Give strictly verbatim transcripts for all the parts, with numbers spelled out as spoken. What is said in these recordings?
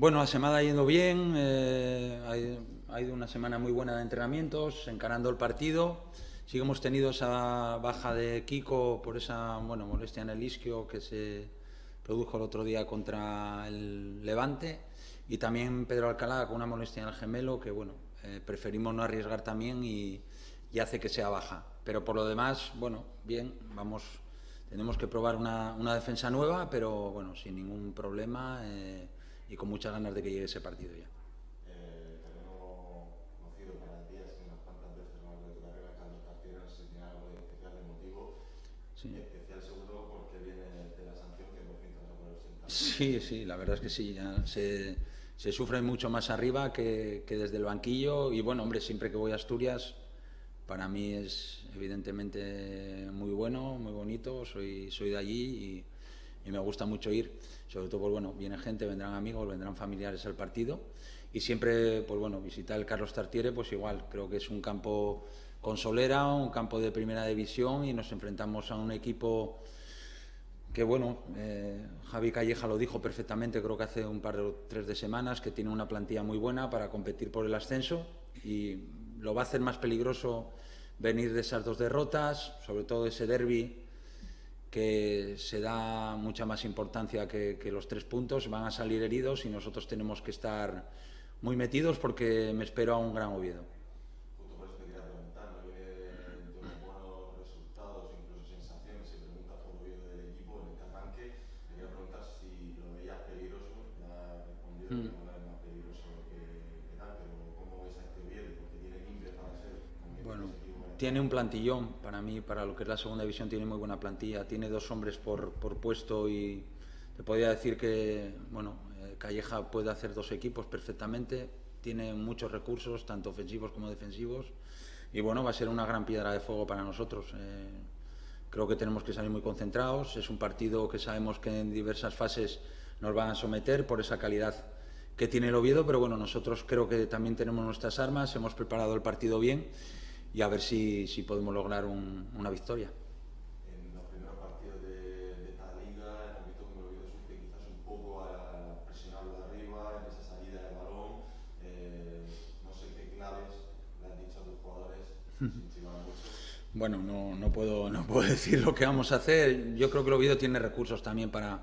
Bueno, la semana ha ido bien, eh, ha ido una semana muy buena de entrenamientos, encarando el partido. Sí que hemos tenido esa baja de Kiko por esa bueno, molestia en el isquio que se produjo el otro día contra el Levante, y también Pedro Alcalá con una molestia en el gemelo que bueno, eh, preferimos no arriesgar también y, y hace que sea baja. Pero por lo demás, bueno, bien, vamos, tenemos que probar una, una defensa nueva, pero bueno, sin ningún problema. Eh, y con muchas ganas de que llegue ese partido ya. Eh, terreno conocido para días en las tantas veces más de tu carrera, Carlos Tartière, si tiene algo de especial de motivo, sí. Especial seguro porque viene de la sanción que por fin no podemos sentar. Sí, sí, la verdad es que sí, ya se, se sufre mucho más arriba que, que desde el banquillo, y bueno, hombre, siempre que voy a Asturias, para mí es evidentemente muy bueno, muy bonito, soy, soy de allí y... y me gusta mucho ir, sobre todo, pues bueno, viene gente, vendrán amigos, vendrán familiares al partido, y siempre, pues bueno, visitar el Carlos Tartière, pues igual, creo que es un campo con solera, un campo de primera división, y nos enfrentamos a un equipo que, bueno, eh, Javi Calleja lo dijo perfectamente, creo que hace un par o tres de semanas, que tiene una plantilla muy buena para competir por el ascenso, y lo va a hacer más peligroso venir de esas dos derrotas, sobre todo ese derbi, que se da mucha más importancia que, que los tres puntos, van a salir heridos y nosotros tenemos que estar muy metidos porque me espero a un gran Oviedo. Justo por eso te quería preguntar, ¿no? Yo tengo buenos resultados, incluso sensaciones, se pregunta por Oviedo del equipo en este arranque, te quería preguntar si lo veías peligroso, ya respondido mm. que no es más peligroso que, que tal, pero ¿cómo ves a este Oviedo? Porque tiene limpio para ser. Bueno, tiene un plantillón, para mí, para lo que es la segunda división, tiene muy buena plantilla, tiene dos hombres por, por puesto, y te podría decir que, bueno, Calleja puede hacer dos equipos perfectamente, tiene muchos recursos, tanto ofensivos como defensivos, y bueno, va a ser una gran piedra de fuego para nosotros. Eh, creo que tenemos que salir muy concentrados, es un partido que sabemos que en diversas fases nos van a someter por esa calidad que tiene el Oviedo, pero bueno, nosotros creo que también tenemos nuestras armas, hemos preparado el partido bien, y a ver si, si podemos lograr un, una victoria. En los primeros partidos de, de esta liga, hemos visto que el Oviedo sufre quizás un poco a presionarlo de arriba, en esa salida de balón, eh, no sé qué claves le han dicho a tus jugadores, si van mucho. Bueno, no, no, puedo, no puedo decir lo que vamos a hacer, yo creo que el Oviedo tiene recursos también para,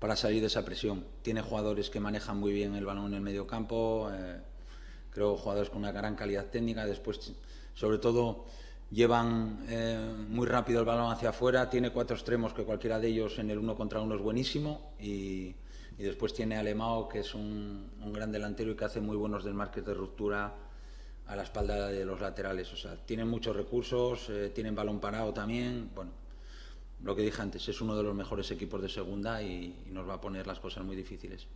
para salir de esa presión, tiene jugadores que manejan muy bien el balón en el medio campo, eh, creo jugadores con una gran calidad técnica, después sobre todo llevan eh, muy rápido el balón hacia afuera, tiene cuatro extremos que cualquiera de ellos en el uno contra uno es buenísimo, y, y después tiene a Alemao, que es un, un gran delantero y que hace muy buenos desmarques de ruptura a la espalda de los laterales, o sea, tienen muchos recursos, eh, tienen balón parado también, bueno, lo que dije antes, es uno de los mejores equipos de segunda y, y nos va a poner las cosas muy difíciles.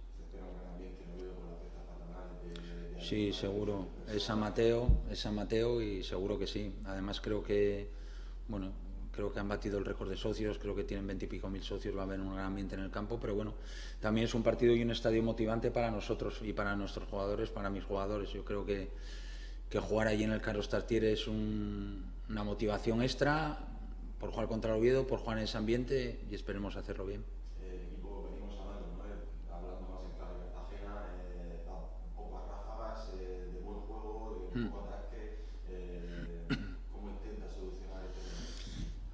Sí, seguro. Es San Mateo, es San Mateo y seguro que sí. Además creo que, bueno, creo que han batido el récord de socios, creo que tienen veintipico mil socios, va a haber un gran ambiente en el campo, pero bueno, también es un partido y un estadio motivante para nosotros y para nuestros jugadores, para mis jugadores. Yo creo que, que jugar allí en el Carlos Tartière es un, una motivación extra por jugar contra el Oviedo, por jugar en ese ambiente, y esperemos hacerlo bien.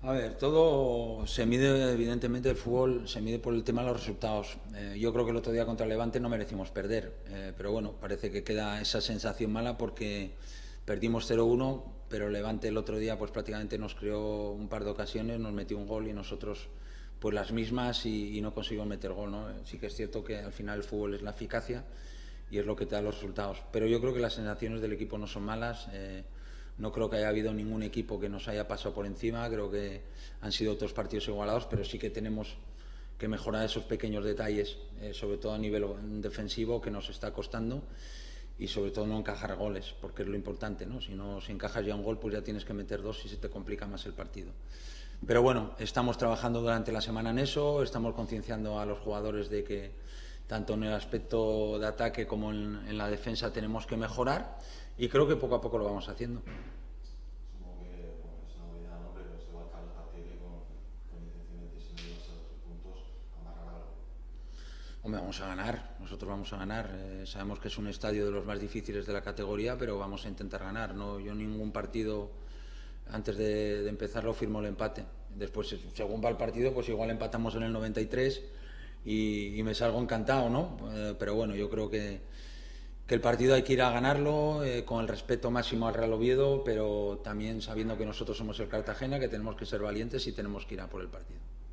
A ver, todo se mide, evidentemente, el fútbol se mide por el tema de los resultados. Eh, yo creo que el otro día contra el Levante no merecimos perder, eh, pero bueno, parece que queda esa sensación mala porque perdimos cero uno, pero el Levante el otro día pues prácticamente nos creó un par de ocasiones, nos metió un gol y nosotros pues las mismas y, y no conseguimos meter gol, ¿no? Sí que es cierto que al final el fútbol es la eficacia y es lo que te da los resultados, pero yo creo que las sensaciones del equipo no son malas. Eh, No creo que haya habido ningún equipo que nos haya pasado por encima, creo que han sido otros partidos igualados, pero sí que tenemos que mejorar esos pequeños detalles, eh, sobre todo a nivel defensivo, que nos está costando, y sobre todo no encajar goles, porque es lo importante, ¿no? Si no, si encajas ya un gol, pues ya tienes que meter dos y se te complica más el partido. Pero bueno, estamos trabajando durante la semana en eso, estamos concienciando a los jugadores de que tanto en el aspecto de ataque como en, en la defensa tenemos que mejorar, y creo que poco a poco lo vamos haciendo. Supongo que bueno, es novedad, ¿no? Pero se va a Carlos Tartière con, con intenciones de, sin duda, puntos, amarrar algo. Hombre, vamos a ganar, nosotros vamos a ganar. Eh, sabemos que es un estadio de los más difíciles de la categoría, pero vamos a intentar ganar. No, yo ningún partido, antes de, de empezarlo, firmo el empate. Después, según va el partido, pues igual empatamos en el noventa y tres y, y me salgo encantado, ¿no? Eh, pero bueno, yo creo que, que el partido hay que ir a ganarlo eh, con el respeto máximo al Real Oviedo, pero también sabiendo que nosotros somos el Cartagena, que tenemos que ser valientes y tenemos que ir a por el partido.